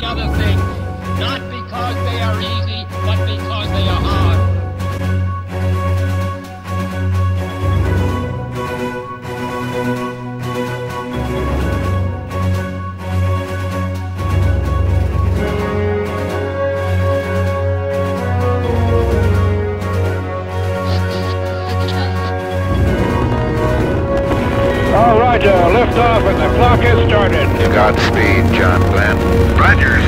the other things, not because they are easy, but because they are hard. All right, liftoff and the clock is started. Godspeed, John Glenn. Roger.